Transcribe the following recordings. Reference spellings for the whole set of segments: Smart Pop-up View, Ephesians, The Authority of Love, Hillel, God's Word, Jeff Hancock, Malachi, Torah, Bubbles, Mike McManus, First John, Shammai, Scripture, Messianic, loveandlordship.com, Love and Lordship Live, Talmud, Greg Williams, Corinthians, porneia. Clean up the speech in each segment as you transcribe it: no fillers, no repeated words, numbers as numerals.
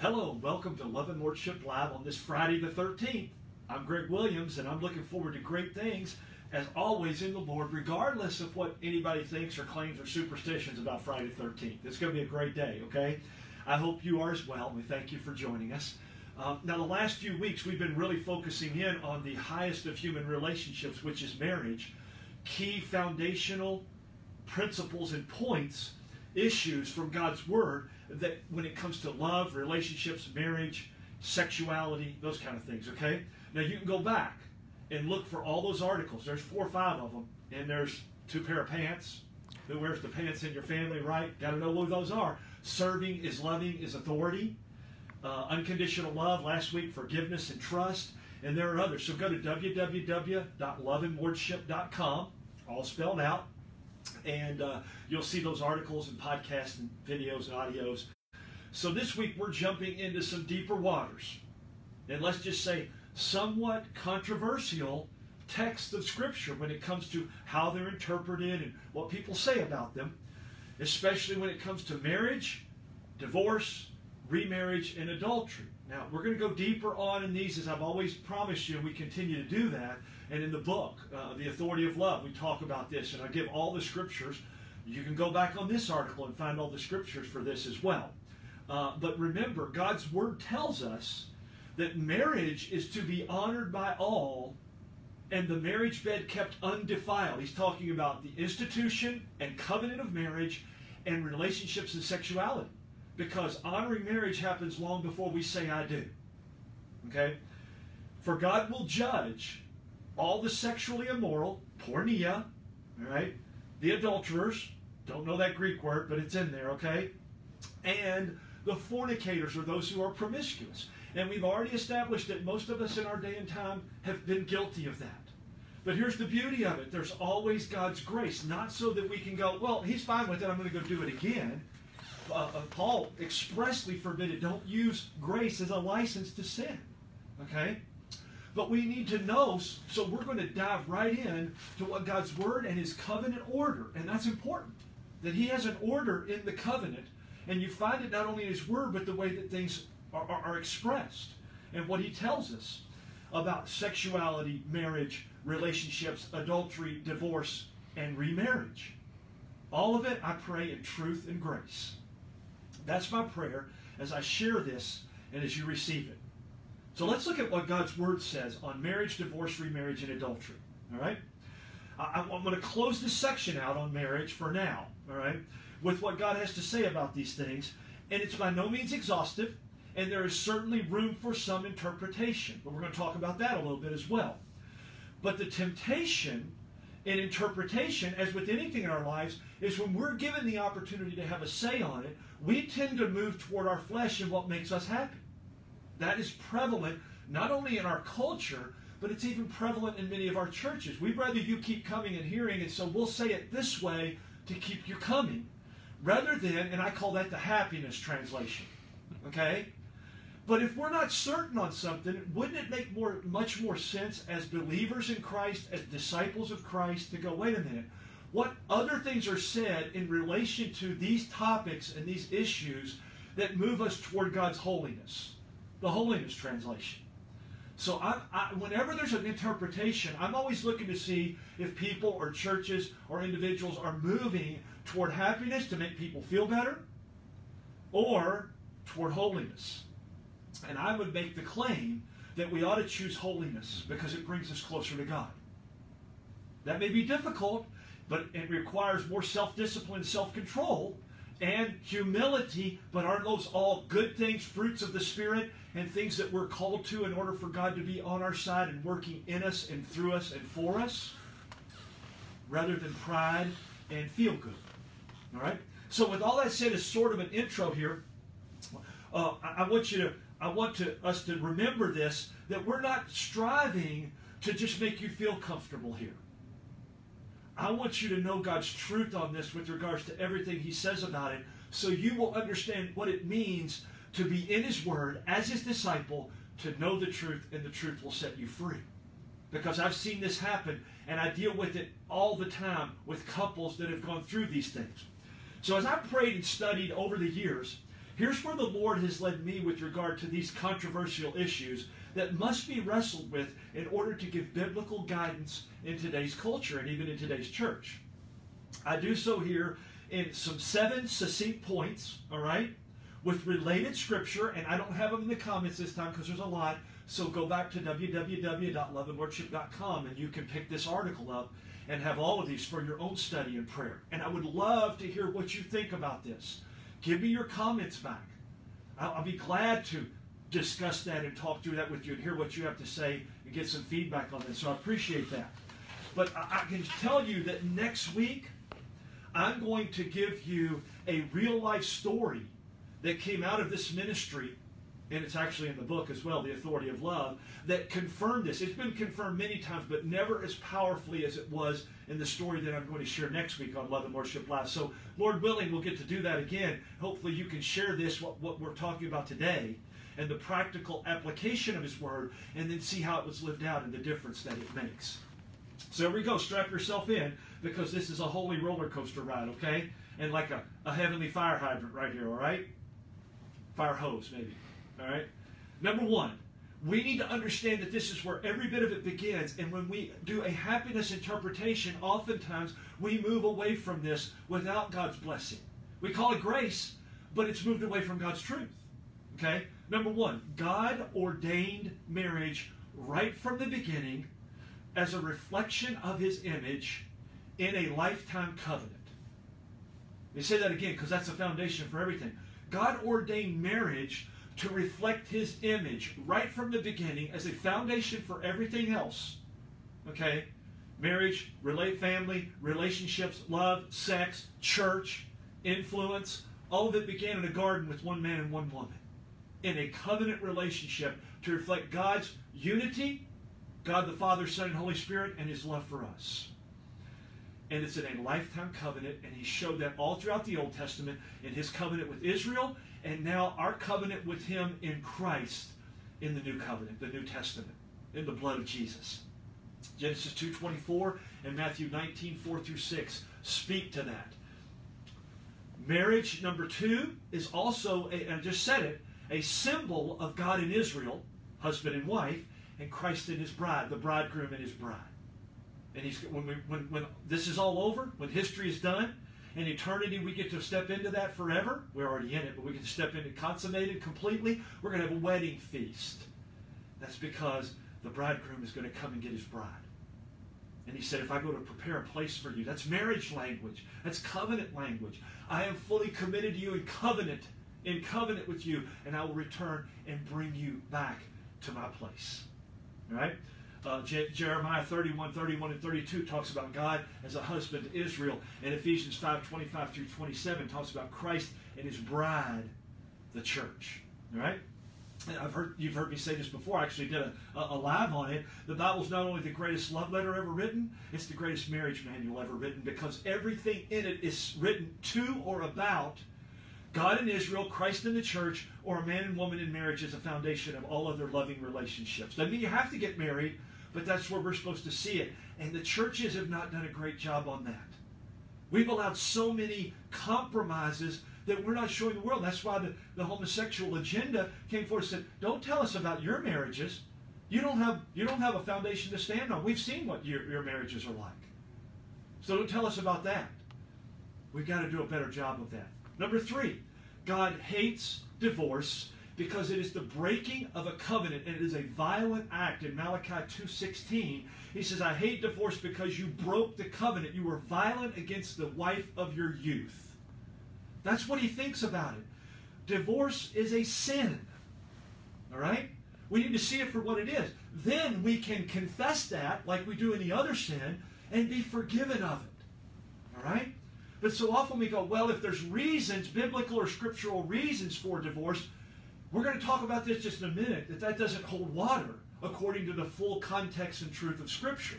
Hello and welcome to Love and Lordship Live on this Friday the 13th. I'm Greg Williams and I'm looking forward to great things as always in the Lord, regardless of what anybody thinks or claims or superstitions about Friday the 13th. It's going to be a great day, okay? I hope you are as well. We thank you for joining us. Now the last few weeks we've been really focusing in on the highest of human relationships, which is marriage. Key foundational principles and points, issues from God's Word that when it comes to love, relationships, marriage, sexuality, those kind of things, okay? Now you can go back and look for all those articles. There's 4 or 5 of them, and there's 2 pair of pants. Who wears the pants in your family, right? Got to know who those are. Serving is loving is authority. Unconditional love, last week, forgiveness and trust, and there are others. So go to www.loveandlordship.com, all spelled out. And you'll see those articles and podcasts and videos and audios. So this week we're jumping into some deeper waters. And let's just say somewhat controversial texts of Scripture when it comes to how they're interpreted and what people say about them. Especially when it comes to marriage, divorce, remarriage, and adultery. Now we're going to go deeper on in these, as I've always promised you, we continue to do that. And in the book, The Authority of Love, we talk about this, and I give all the scriptures. You can go back on this article and find all the scriptures for this as well. But remember, God's Word tells us that marriage is to be honored by all and the marriage bed kept undefiled. He's talking about the institution and covenant of marriage and relationships and sexuality, because honoring marriage happens long before we say I do. Okay? For God will judge all the sexually immoral, porneia, all right? The adulterers, don't know that Greek word, but it's in there, okay? And the fornicators, or those who are promiscuous. And we've already established that most of us in our day and time have been guilty of that. But here's the beauty of it. There's always God's grace, not so that we can go, well, he's fine with it, I'm going to go do it again. Paul expressly forbid, don't use grace as a license to sin, okay? But we need to know, so we're going to dive right in to what God's Word and His covenant order, and that's important, that He has an order in the covenant, and you find it not only in His Word, but the way that things are expressed, and what He tells us about sexuality, marriage, relationships, adultery, divorce, and remarriage. All of it I pray in truth and grace. That's my prayer as I share this and as you receive it. So let's look at what God's Word says on marriage, divorce, remarriage, and adultery. All right? I'm going to close this section out on marriage for now, all right, with what God has to say about these things. And it's by no means exhaustive, and there is certainly room for some interpretation. But we're going to talk about that a little bit as well. But the temptation in interpretation, as with anything in our lives, is when we're given the opportunity to have a say on it, we tend to move toward our flesh and what makes us happy. That is prevalent not only in our culture, but it's even prevalent in many of our churches. We'd rather you keep coming and hearing, and so we'll say it this way to keep you coming, rather than, and I call that the happiness translation, okay? But if we're not certain on something, wouldn't it make much more sense as believers in Christ, as disciples of Christ, to go, wait a minute, what other things are said in relation to these topics and these issues that move us toward God's holiness? The holiness translation. So whenever there's an interpretation, I'm always looking to see if people or churches or individuals are moving toward happiness to make people feel better or toward holiness. And I would make the claim that we ought to choose holiness because it brings us closer to God. That may be difficult, but it requires more self-discipline, self-control, and humility, but aren't those all good things, fruits of the Spirit, and things that we're called to in order for God to be on our side and working in us and through us and for us, rather than pride and feel good. All right? So with all that said as sort of an intro here, I want us to remember this, that we're not striving to just make you feel comfortable here. I want you to know God's truth on this with regards to everything He says about it, so you will understand what it means to be in His Word as His disciple, to know the truth, and the truth will set you free. Because I've seen this happen, and I deal with it all the time with couples that have gone through these things. So as I prayed and studied over the years, Here's where the Lord has led me with regard to these controversial issues that must be wrestled with in order to give biblical guidance in today's culture and even in today's church. I do so here in some 7 succinct points, all right, with related scripture, and I don't have them in the comments this time because there's a lot, so go back to www.loveandlordship.com and you can pick this article up and have all of these for your own study and prayer. And I would love to hear what you think about this. Give me your comments back. I'll be glad to discuss that and talk through that with you and hear what you have to say and get some feedback on this. So I appreciate that. But I can tell you that next week, I'm going to give you a real-life story that came out of this ministry, and it's actually in the book as well, The Authority of Love, that confirmed this. It's been confirmed many times, but never as powerfully as it was in the story that I'm going to share next week on Love and Lordship Live. So, Lord willing, we'll get to do that again. Hopefully you can share this, what we're talking about today, and the practical application of His Word, and then see how it was lived out and the difference that it makes. So here we go. Strap yourself in, because this is a holy roller coaster ride, okay? And like a heavenly fire hydrant right here, all right? Fire hose, maybe. All right? Number one, we need to understand that this is where every bit of it begins, and when we do a happiness interpretation, oftentimes we move away from this without God's blessing. We call it grace, but it's moved away from God's truth. Okay? Number one, God ordained marriage right from the beginning as a reflection of His image in a lifetime covenant. Let me say that again, because that's the foundation for everything. God ordained marriage to reflect His image right from the beginning as a foundation for everything else. Okay? Marriage, family, relationships, love, sex, church, influence. All of it began in a garden with one man and one woman, in a covenant relationship to reflect God's unity, God the Father, Son, and Holy Spirit, and His love for us. And it's in a lifetime covenant, and He showed that all throughout the Old Testament in His covenant with Israel, and now our covenant with Him in Christ in the New Covenant, the New Testament, in the blood of Jesus. Genesis 2:24 and Matthew 19:4-6 speak to that. Marriage, number two, is also, and I just said it, a symbol of God in Israel, husband and wife, and Christ and His bride, the bridegroom and His bride. And He's, when this is all over, when history is done, in eternity we get to step into that forever. We're already in it, but we can step into consummated completely. We're going to have a wedding feast. That's because the bridegroom is going to come and get his bride. And He said, if I go to prepare a place for you, that's marriage language. That's covenant language. I am fully committed to you in covenant with you, and I will return and bring you back to my place. All right? Jeremiah 31:31 and 32 talks about God as a husband to Israel, and Ephesians 5:25 through 27 talks about Christ and His bride, the church. All right, and you've heard me say this before. I actually did a live on it. The Bible's not only the greatest love letter ever written; it's the greatest marriage manual ever written, because everything in it is written to or about God and Israel, Christ and the church, or a man and woman in marriage as a foundation of all other loving relationships. Doesn't mean you have to get married, but that's where we're supposed to see it. And the churches have not done a great job on that. We've allowed so many compromises that we're not showing the world. That's why the homosexual agenda came forth and said, don't tell us about your marriages. You don't have a foundation to stand on. We've seen what your marriages are like. So don't tell us about that. We've got to do a better job of that. Number three, God hates divorce because it is the breaking of a covenant, and it is a violent act. In Malachi 2:16, He says, I hate divorce because you broke the covenant. You were violent against the wife of your youth. That's what He thinks about it. Divorce is a sin. All right? We need to see it for what it is. Then we can confess that, like we do any other sin, and be forgiven of it. All right? But so often we go, well, if there's reasons, biblical or scriptural reasons for divorce, we're going to talk about this just in a minute, that doesn't hold water according to the full context and truth of Scripture.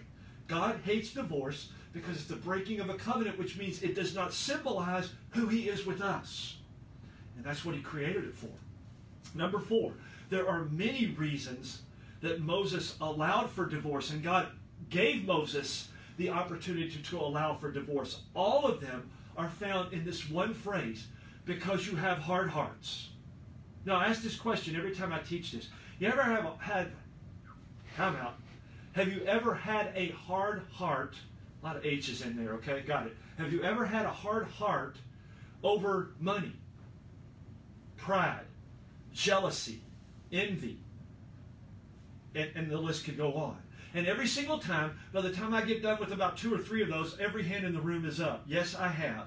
God hates divorce because it's the breaking of a covenant, which means it does not symbolize who He is with us. And that's what He created it for. Number four, there are many reasons that Moses allowed for divorce, and God gave Moses the opportunity to allow for divorce. All of them are found in this one phrase, because you have hard hearts. Now, I ask this question every time I teach this. Have you ever had a hard heart? A lot of H's in there, okay? Got it. Have you ever had a hard heart over money, pride, jealousy, envy? And the list could go on. And every single time, by the time I get done with about 2 or 3 of those, every hand in the room is up. Yes, I have.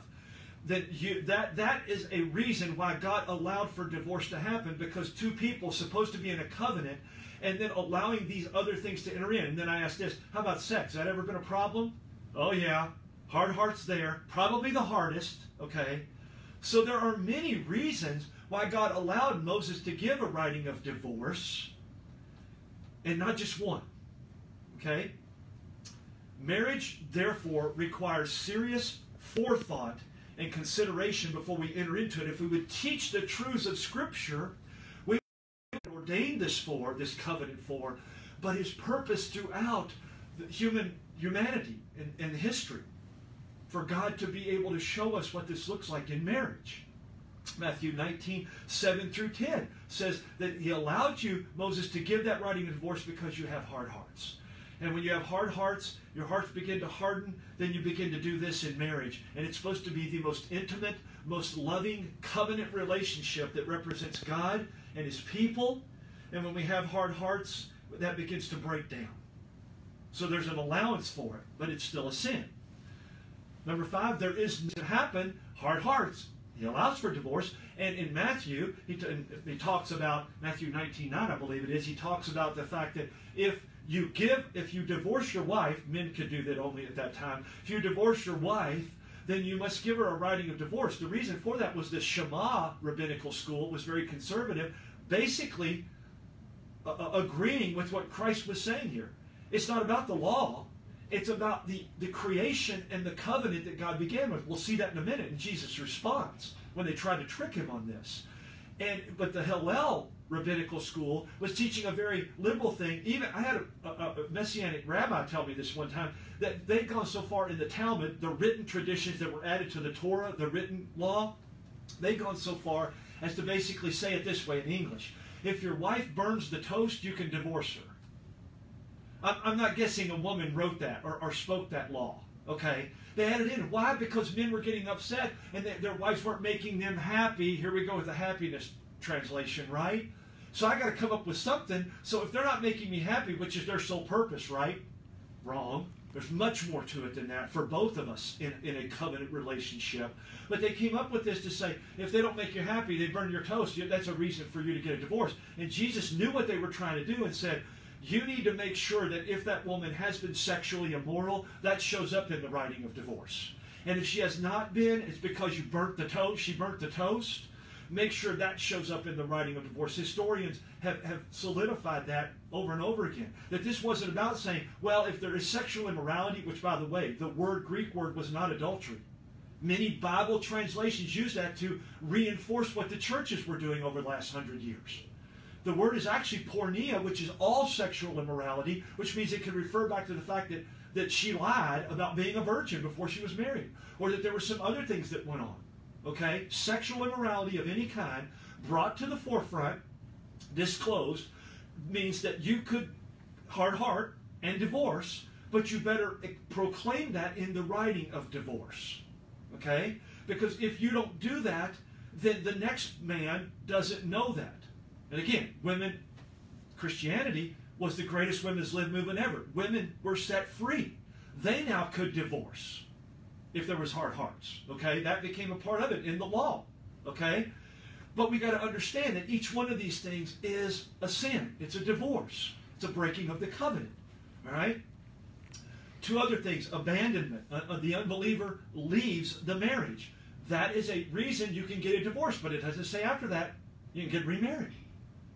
That is a reason why God allowed for divorce to happen, because two people supposed to be in a covenant and then allowing these other things to enter in. And then I asked this, how about sex? Has that ever been a problem? Oh yeah, hard hearts there, probably the hardest, okay? So there are many reasons why God allowed Moses to give a writing of divorce, and not just one, okay? Marriage, therefore, requires serious forethought and consideration before we enter into it. If we would teach the truths of Scripture, we would ordain this for, this covenant for, but His purpose throughout the humanity and history, for God to be able to show us what this looks like in marriage. Matthew 19:7-10 says that He allowed you, Moses, to give that writing of divorce because you have hard hearts. And when you have hard hearts, your hearts begin to harden, then you begin to do this in marriage. And it's supposed to be the most intimate, most loving covenant relationship that represents God and His people. And when we have hard hearts, that begins to break down. So there's an allowance for it, but it's still a sin. Number 5, there is to happen hard hearts. He allows for divorce, and in Matthew, he talks about, Matthew 19:9, I believe it is, he talks about the fact that if you divorce your wife, men could do that only at that time, if you divorce your wife, then you must give her a writing of divorce. The reason for that was the Shammai rabbinical school was very conservative, basically agreeing with what Christ was saying here. It's not about the law. It's about the creation and the covenant that God began with. We'll see that in a minute in Jesus' response when they tried to trick Him on this. But the Hillel rabbinical school was teaching a very liberal thing. Even I had a Messianic rabbi tell me this one time, that they'd gone so far in the Talmud, the written traditions that were added to the Torah, the written law, they'd gone so far as to basically say it this way in English. If your wife burns the toast, you can divorce her. I'm not guessing a woman wrote that or spoke that law, okay? They had it in. Why? Because men were getting upset and their wives weren't making them happy. Here we go with the happiness translation, right? So I got to come up with something. So if they're not making me happy, which is their sole purpose, right? Wrong. There's much more to it than that for both of us in a covenant relationship. But they came up with this to say, if they don't make you happy, they burn your toast. That's a reason for you to get a divorce. And Jesus knew what they were trying to do and said, you need to make sure that if that woman has been sexually immoral, that shows up in the writing of divorce. And if she has not been, it's because you burnt the toast, she burnt the toast. Make sure that shows up in the writing of divorce. Historians have solidified that over and over again. That this wasn't about saying, well, if there is sexual immorality, which by the way, the word, Greek word, was not adultery. Many Bible translations use that to reinforce what the churches were doing over the last 100 years. The word is actually porneia, which is all sexual immorality, which means it could refer back to the fact that she lied about being a virgin before she was married, or that there were some other things that went on, okay? Sexual immorality of any kind brought to the forefront, disclosed, means that you could hard heart and divorce, but you better proclaim that in the writing of divorce, okay? Because if you don't do that, then the next man doesn't know that. And again, women, Christianity was the greatest women's lib movement ever. Women were set free. They now could divorce if there was hard hearts, okay? That became a part of it in the law, okay? But we got to understand that each one of these things is a sin. It's a divorce. It's a breaking of the covenant, all right? 2 other things, abandonment. The unbeliever leaves the marriage. That is a reason you can get a divorce, but it doesn't say after that you can get remarried.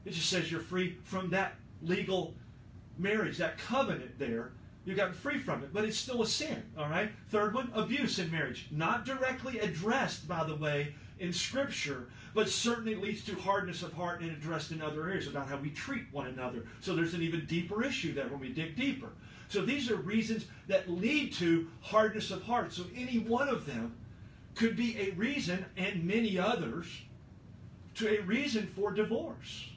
It just says you're free from that legal marriage, that covenant there. You've gotten free from it, but it's still a sin, all right? 3rd one, abuse in marriage. Not directly addressed, by the way, in Scripture, but certainly leads to hardness of heart and addressed in other areas about how we treat one another. So there's an even deeper issue there when we dig deeper. So these are reasons that lead to hardness of heart. So any one of them could be a reason, and many others, to a reason for divorce.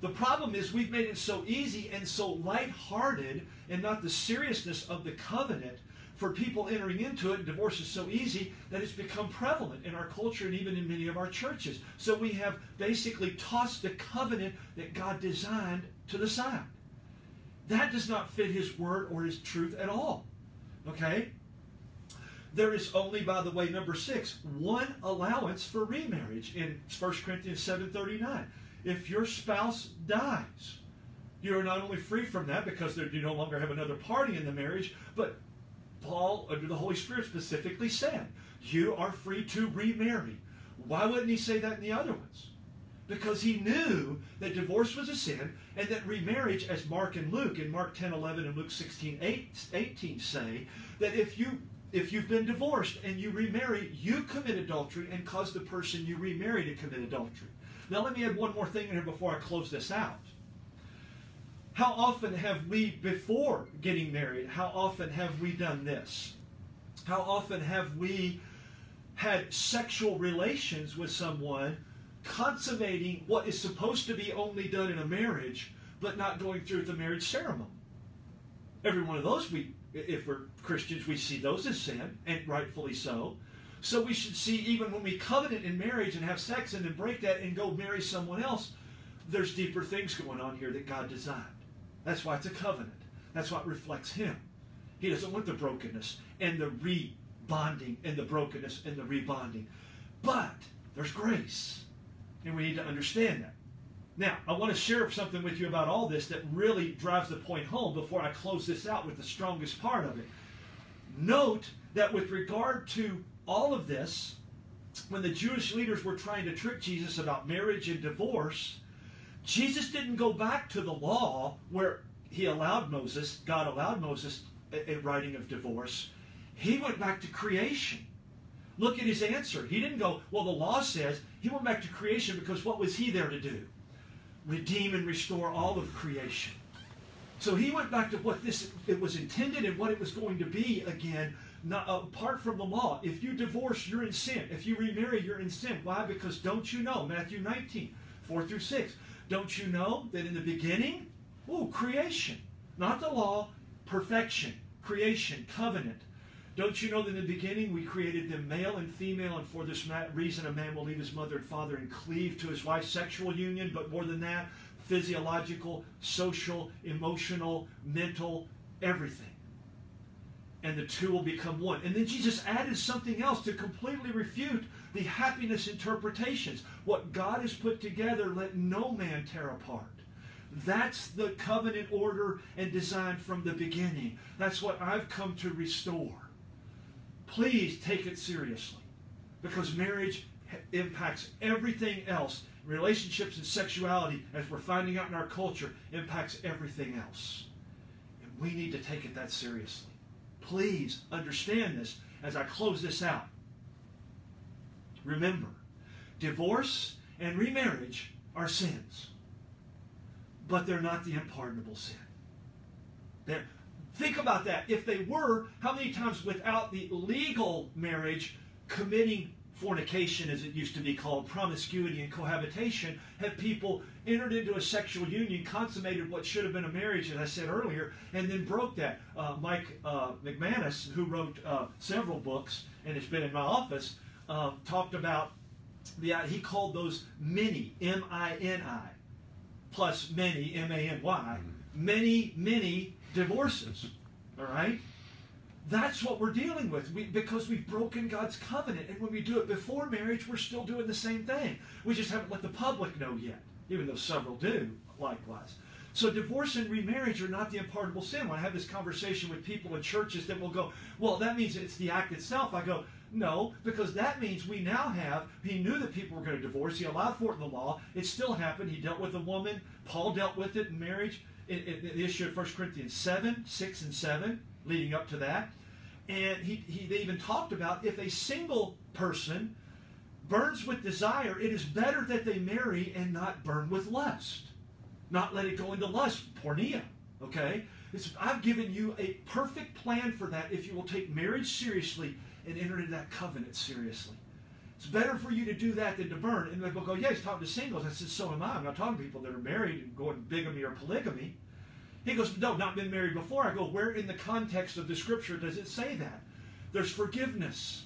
The problem is we've made it so easy and so lighthearted and not the seriousness of the covenant for people entering into it. Divorce is so easy that it's become prevalent in our culture and even in many of our churches. So we have basically tossed the covenant that God designed to the side. That does not fit His word or His truth at all. Okay? There is only, by the way, number 6, one allowance for remarriage in 1 Corinthians 7:39. If your spouse dies, you are not only free from that because you no longer have another party in the marriage, but Paul, under the Holy Spirit, specifically said, you are free to remarry. Why wouldn't he say that in the other ones? Because he knew that divorce was a sin and that remarriage, as Mark and Luke, in Mark 10:11 and Luke 16:18 say, that if you've been divorced and you remarry, you commit adultery and cause the person you remarry to commit adultery. Now let me add one more thing in here before I close this out. How often have we, before getting married, how often have we done this? How often have we had sexual relations with someone, consummating what is supposed to be only done in a marriage, but not going through the marriage ceremony? Every one of those, if we're Christians, we see those as sin, and rightfully so. So we should see, even when we covenant in marriage and have sex and then break that and go marry someone else, there's deeper things going on here that God designed. That's why it's a covenant. That's why it reflects Him. He doesn't want the brokenness and the re-bonding and the brokenness and the re-bonding. But there's grace, and we need to understand that. Now, I want to share something with you about all this that really drives the point home before I close this out with the strongest part of it. Note that with regard to all of this, when the Jewish leaders were trying to trick Jesus about marriage and divorce, Jesus didn't go back to the law where He allowed Moses, God allowed Moses a writing of divorce. He went back to creation. Look at His answer. He didn't go, well, the law says. He went back to creation because what was He there to do? Redeem and restore all of creation. So He went back to what it was intended and what it was going to be again, not apart from the law. If you divorce, you're in sin. If you remarry, you're in sin. Why? Because don't you know, Matthew 19:4-6, don't you know that in the beginning, creation, not the law, perfection, creation, covenant. Don't you know that in the beginning we created them male and female, and for this reason a man will leave his mother and father and cleave to his wife? Sexual union, but more than that, physiological, social, emotional, mental, everything. And the two will become one. And then Jesus added something else to completely refute the happiness interpretations. What God has put together, let no man tear apart. That's the covenant order and design from the beginning. That's what I've come to restore. Please take it seriously, because marriage impacts everything else. Relationships and sexuality, as we're finding out in our culture, impacts everything else. And we need to take it that seriously. Please understand this as I close this out. Remember, divorce and remarriage are sins, but they're not the unpardonable sin. Think about that. If they were, how many times without the legal marriage, committing fornication, as it used to be called, promiscuity and cohabitation, have people entered into a sexual union, consummated what should have been a marriage, as I said earlier, and then broke that? Mike McManus, who wrote several books and has been in my office, talked about, he called those many, M-I-N-I, plus many, M-A-N-Y, many divorces, all right? That's what we're dealing with, because we've broken God's covenant. And when we do it before marriage, we're still doing the same thing. We just haven't let the public know yet, even though several do, likewise. So divorce and remarriage are not the unpardonable sin. When I have this conversation with people in churches that will go, well, that means it's the act itself. I go, no, because that means we now have, he knew that people were going to divorce. He allowed for it in the law. It still happened. He dealt with a woman. Paul dealt with it in marriage. The issue of 1 Corinthians 7:6-7, leading up to that. And they even talked about, if a single person burns with desire, it is better that they marry and not burn with lust. Not let it go into lust, porneia, okay? I've given you a perfect plan for that if you will take marriage seriously and entered into that covenant seriously. It's better for you to do that than to burn. And they'll go, yeah, he's talking to singles. I said, so am I. I'm not talking to people that are married and going bigamy or polygamy. He goes, no, not been married before. I go, where in the context of the scripture does it say that? There's forgiveness.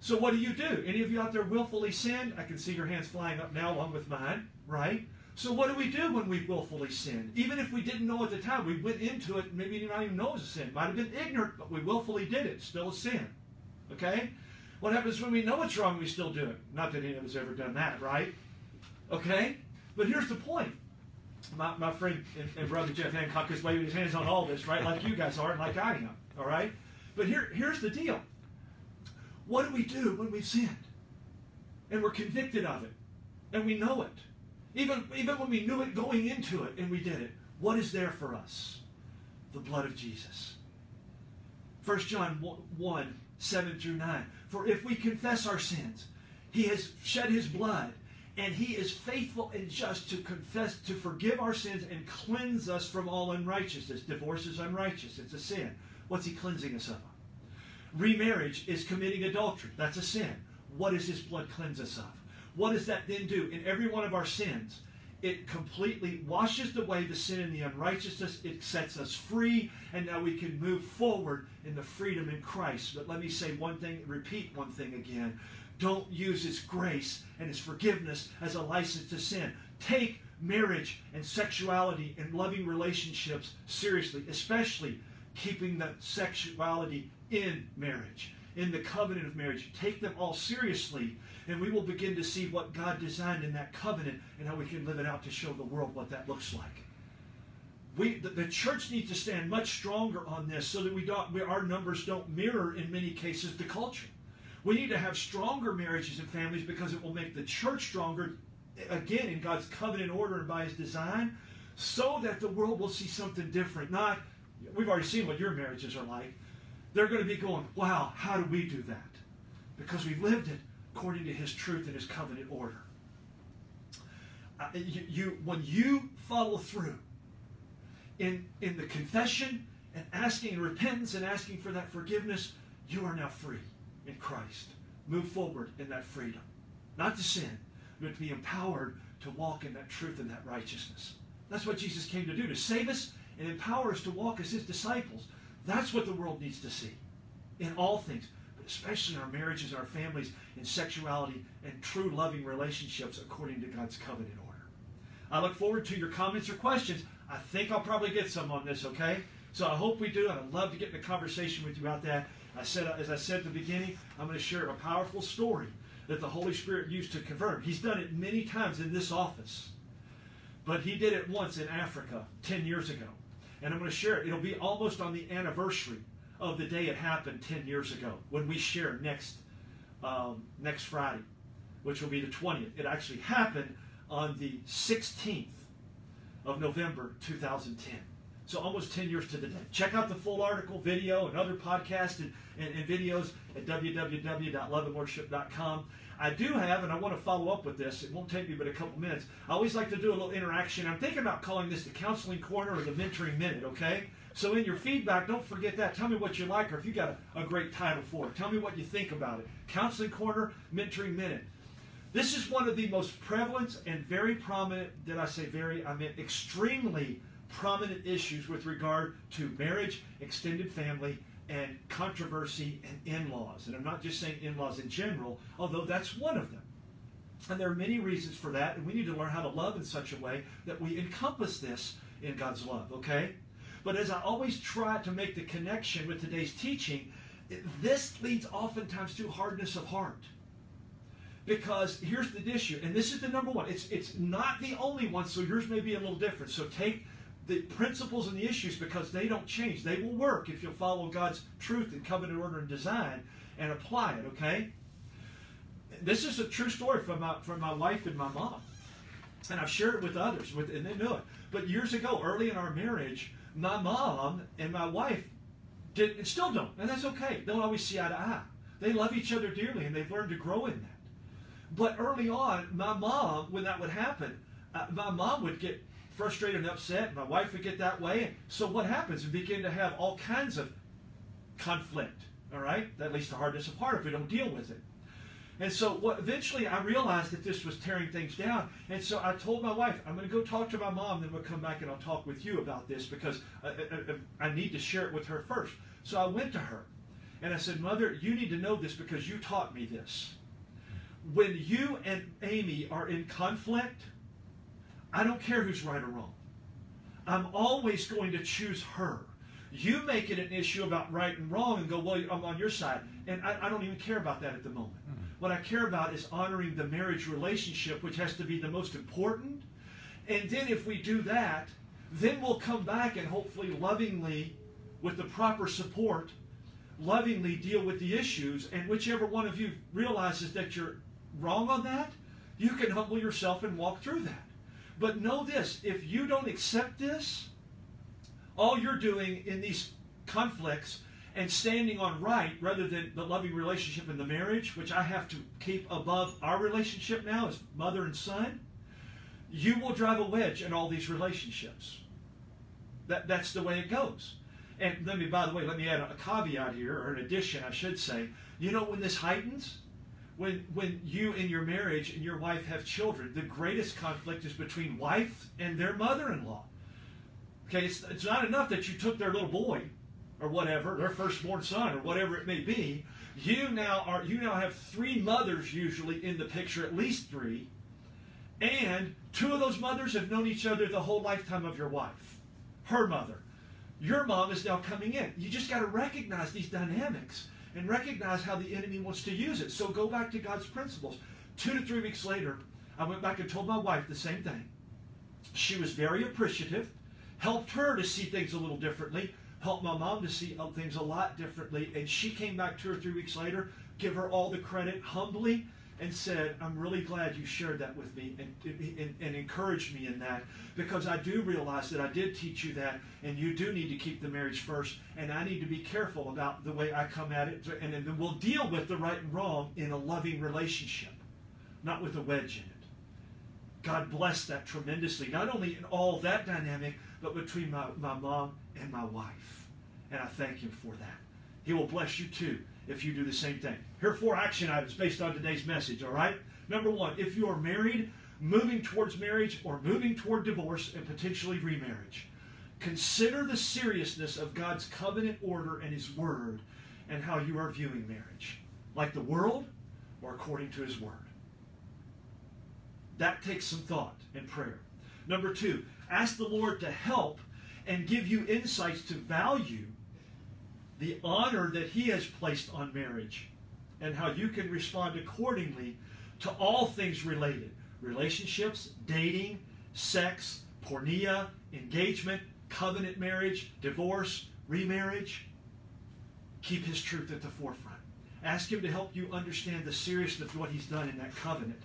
So what do you do? Any of you out there willfully sin? I can see your hands flying up now along with mine, right? So what do we do when we willfully sin? Even if we didn't know at the time, we went into it, maybe you don't even know it was a sin. Might have been ignorant, but we willfully did it. Still a sin, okay? What happens when we know it's wrong, we still do it? Not that any of us has ever done that, right? Okay? But here's the point. My friend and brother Jeff Hancock is waving his hands on all this, right? Like you guys are and like I am, all right? But here's the deal. What do we do when we've sinned? And we're convicted of it. And we know it. Even when we knew it going into it and we did it, what is there for us? The blood of Jesus. First John 1, 7 through 9. For if we confess our sins, he has shed his blood, and he is faithful and just to confess, to forgive our sins and cleanse us from all unrighteousness. Divorce is unrighteous. It's a sin. What's he cleansing us of? Remarriage is committing adultery. That's a sin. What does his blood cleanse us of? What does that then do? In every one of our sins, it completely washes away the sin and the unrighteousness. It sets us free, and now we can move forward in the freedom in Christ. But let me say one thing, repeat one thing again. Don't use his grace and his forgiveness as a license to sin. Take marriage and sexuality and loving relationships seriously, especially keeping the sexuality in marriage, in the covenant of marriage. Take them all seriously, and we will begin to see what God designed in that covenant and how we can live it out to show the world what that looks like. The church needs to stand much stronger on this so that our numbers don't mirror, in many cases, the culture. We need to have stronger marriages and families because it will make the church stronger, again, in God's covenant order and by his design, so that the world will see something different. Not, we've already seen what your marriages are like. They're going to be going, wow, how do we do that? Because we've lived it according to his truth and his covenant order. When you follow through in the confession and asking repentance and asking for that forgiveness, you are now free in Christ. Move forward in that freedom. Not to sin, but to be empowered to walk in that truth and that righteousness. That's what Jesus came to do, to save us and empower us to walk as his disciples. That's what the world needs to see in all things, but especially in our marriages, our families, in sexuality, and true loving relationships according to God's covenant order. I look forward to your comments or questions. I think I'll probably get some on this, okay? So I hope we do, and I'd love to get in a conversation with you about that. As I said at the beginning, I'm going to share a powerful story that the Holy Spirit used to convert. He's done it many times in this office, but he did it once in Africa 10 years ago. And I'm going to share it. It'll be almost on the anniversary of the day it happened 10 years ago when we share next Friday, which will be the 20th. It actually happened on the 16th of November 2010. So almost 10 years to the day. Check out the full article, video, and other podcasts and videos at www.loveandlordship.com. I do have, and I want to follow up with this. It won't take me but a couple minutes. I always like to do a little interaction. I'm thinking about calling this the Counseling Corner or the Mentoring Minute, okay? So in your feedback, don't forget that. Tell me what you like or if you got a great title for it. Tell me what you think about it. Counseling Corner, Mentoring Minute. This is one of the most prevalent and very prominent, did I say very? I meant extremely prominent issues with regard to marriage, extended family, and controversy and in-laws. And I'm not just saying in-laws in general, although that's one of them. And there are many reasons for that, and we need to learn how to love in such a way that we encompass this in God's love, okay? But as I always try to make the connection with today's teaching, this leads oftentimes to hardness of heart. Because here's the issue, and this is the number one. It's not the only one, so yours may be a little different. So take the principles and the issues, because they don't change. They will work if you'll follow God's truth and covenant order and design and apply it, okay? This is a true story from my wife and my mom. And I've shared it with others, and they knew it. But years ago, early in our marriage, my mom and my wife did, and still don't, and that's okay. They don't always see eye to eye. They love each other dearly, and they've learned to grow in that. But early on, my mom, when that would happen, my mom would get frustrated and upset, and my wife would get that way. So what happens? We begin to have all kinds of conflict, all right? That leads to hardness of heart if we don't deal with it. And so eventually I realized that this was tearing things down. And so I told my wife, I'm going to go talk to my mom, then we'll come back and I'll talk with you about this because I need to share it with her first. So I went to her and I said, Mother, you need to know this because you taught me this. When you and Amy are in conflict, I don't care who's right or wrong. I'm always going to choose her. You make it an issue about right and wrong and go, well, I'm on your side. And I don't even care about that at the moment. What I care about is honoring the marriage relationship, which has to be the most important. And then if we do that, then we'll come back and hopefully lovingly, with the proper support, lovingly deal with the issues. And whichever one of you realizes that you're wrong on that, you can humble yourself and walk through that. But know this, if you don't accept this, all you're doing in these conflicts and standing on right rather than the loving relationship in the marriage, which I have to keep above our relationship now as mother and son, you will drive a wedge in all these relationships. That's the way it goes. And let me, by the way, let me add a caveat here, or an addition, I should say. You know when this heightens? When you and your marriage and your wife have children, the greatest conflict is between wife and their mother-in-law. Okay, it's not enough that you took their little boy or whatever, their firstborn son or whatever it may be. You now have three mothers usually in the picture, at least three, and two of those mothers have known each other the whole lifetime of your wife, her mother. Your mom is now coming in. You just got to recognize these dynamics and recognize how the enemy wants to use it. So go back to God's principles. 2 to 3 weeks later, I went back and told my wife the same thing. She was very appreciative, helped her to see things a little differently, helped my mom to see things a lot differently, and she came back 2 or 3 weeks later, give her all the credit humbly, and said, I'm really glad you shared that with me and encouraged me in that, because I do realize that I did teach you that, and you do need to keep the marriage first, and I need to be careful about the way I come at it, and then we'll deal with the right and wrong in a loving relationship, not with a wedge in it. God blessed that tremendously, not only in all that dynamic, but between my mom and my wife, and I thank Him for that. He will bless you too if you do the same thing. Here are 4 action items based on today's message, all right? Number one, if you are married, moving towards marriage, or moving toward divorce and potentially remarriage, consider the seriousness of God's covenant order and His Word and how you are viewing marriage, like the world or according to His Word. That takes some thought and prayer. Number two, ask the Lord to help and give you insights to value the honor that He has placed on marriage and how you can respond accordingly to all things related. Relationships, dating, sex, porneia, engagement, covenant marriage, divorce, remarriage. Keep His truth at the forefront. Ask Him to help you understand the seriousness of what He's done in that covenant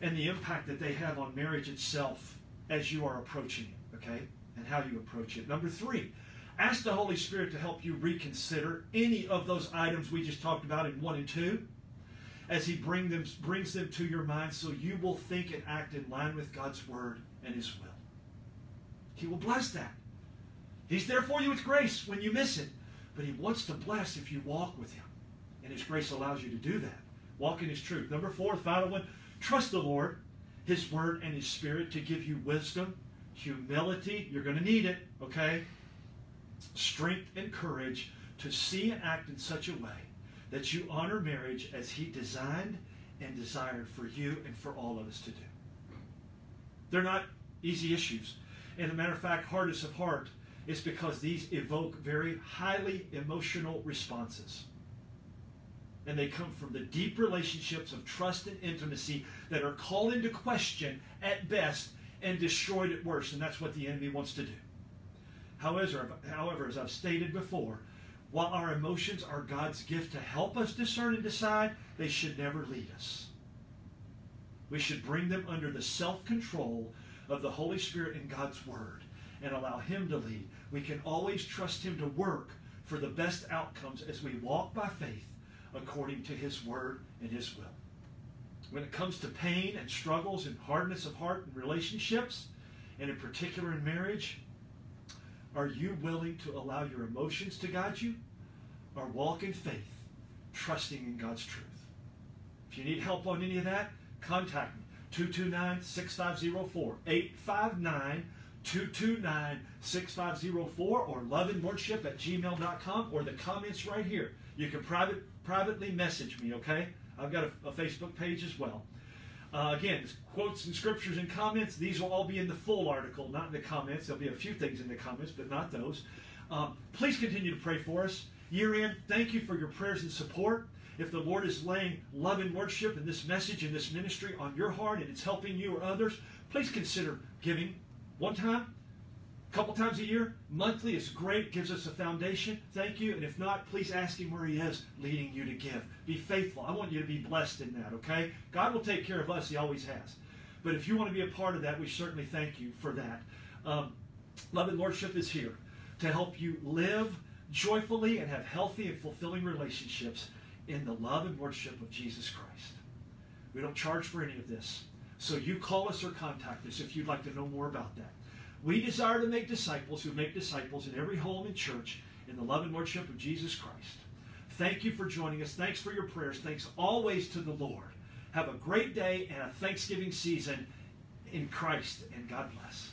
and the impact that they have on marriage itself as you are approaching it, okay? And how you approach it. Number three, ask the Holy Spirit to help you reconsider any of those items we just talked about in 1 and 2 as He brings them to your mind so you will think and act in line with God's Word and His will. He will bless that. He's there for you with grace when you miss it, but He wants to bless if you walk with Him, and His grace allows you to do that. Walk in His truth. Number four, the final one, trust the Lord, His Word, and His Spirit to give you wisdom, humility, you're going to need it, okay? Strength and courage to see and act in such a way that you honor marriage as He designed and desired for you and for all of us to do. They're not easy issues. And a matter of fact, hardness of heart is because these evoke very highly emotional responses. And they come from the deep relationships of trust and intimacy that are called into question at best and destroyed at worst. And that's what the enemy wants to do. However, as I've stated before, while our emotions are God's gift to help us discern and decide, they should never lead us. We should bring them under the self-control of the Holy Spirit and God's Word and allow Him to lead. We can always trust Him to work for the best outcomes as we walk by faith according to His Word and His will. When it comes to pain and struggles and hardness of heart in relationships, and in particular in marriage, are you willing to allow your emotions to guide you, or walk in faith, trusting in God's truth. If you need help on any of that, contact me. 229-6504, 859-229-6504, or loveandlordship@gmail.com, or the comments right here. You can privately message me, okay? I've got a Facebook page as well. Again, quotes and scriptures and comments, these will all be in the full article, not in the comments. There'll be a few things in the comments, but not those. Please continue to pray for us. Year in, thank you for your prayers and support. If the Lord is laying love and lordship in this message and this ministry on your heart and it's helping you or others, please consider giving one time, a couple times a year, monthly. It's great, gives us a foundation. Thank you. And if not, please ask Him where He is leading you to give. Be faithful. I want you to be blessed in that, okay? God will take care of us. He always has. But if you want to be a part of that, we certainly thank you for that. Love and Lordship is here to help you live joyfully and have healthy and fulfilling relationships in the love and lordship of Jesus Christ. We don't charge for any of this. So you call us or contact us if you'd like to know more about that. We desire to make disciples who make disciples in every home and church in the love and lordship of Jesus Christ. Thank you for joining us. Thanks for your prayers. Thanks always to the Lord. Have a great day and a Thanksgiving season in Christ, and God bless.